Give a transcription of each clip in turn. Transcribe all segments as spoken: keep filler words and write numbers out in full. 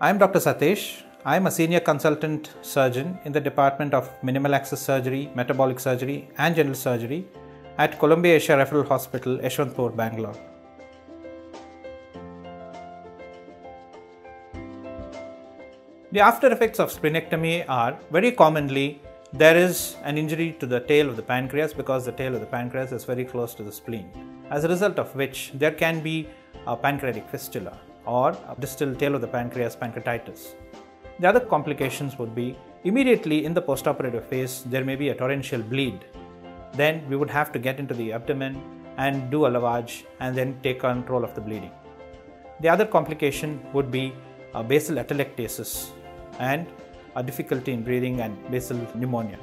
I am Doctor Sathish. I am a senior consultant surgeon in the Department of Minimal Access Surgery, Metabolic Surgery and General Surgery at Columbia Asia Referral Hospital, Yeshwanthpur, Bangalore. The after effects of splenectomy are very commonly there is an injury to the tail of the pancreas, because the tail of the pancreas is very close to the spleen, as a result of which there can be a pancreatic fistula or a distal tail of the pancreas pancreatitis. The other complications would be immediately in the postoperative phase there may be a torrential bleed. Then we would have to get into the abdomen and do a lavage and then take control of the bleeding. The other complication would be a basal atelectasis and a difficulty in breathing and basal pneumonia.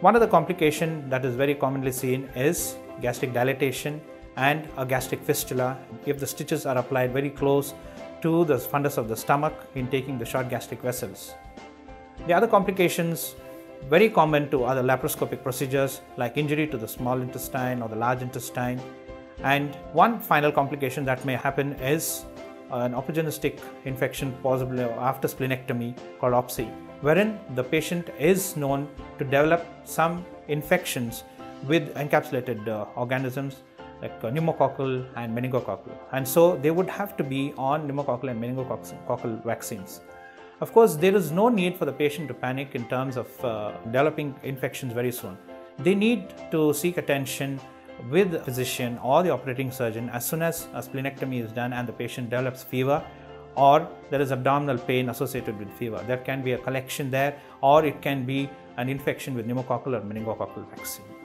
One of the complications that is very commonly seen is gastric dilatation and a gastric fistula if the stitches are applied very close to the fundus of the stomach in taking the short gastric vessels. The other complications very common to other laparoscopic procedures like injury to the small intestine or the large intestine. And one final complication that may happen is an opportunistic infection possibly after splenectomy called O P S I, wherein the patient is known to develop some infections with encapsulated uh, organisms like pneumococcal and meningococcal, and so they would have to be on pneumococcal and meningococcal vaccines. Of course, there is no need for the patient to panic in terms of uh, developing infections very soon. They need to seek attention with a physician or the operating surgeon as soon as a splenectomy is done and the patient develops fever or there is abdominal pain associated with fever. There can be a collection there, or it can be an infection with pneumococcal or meningococcal vaccine.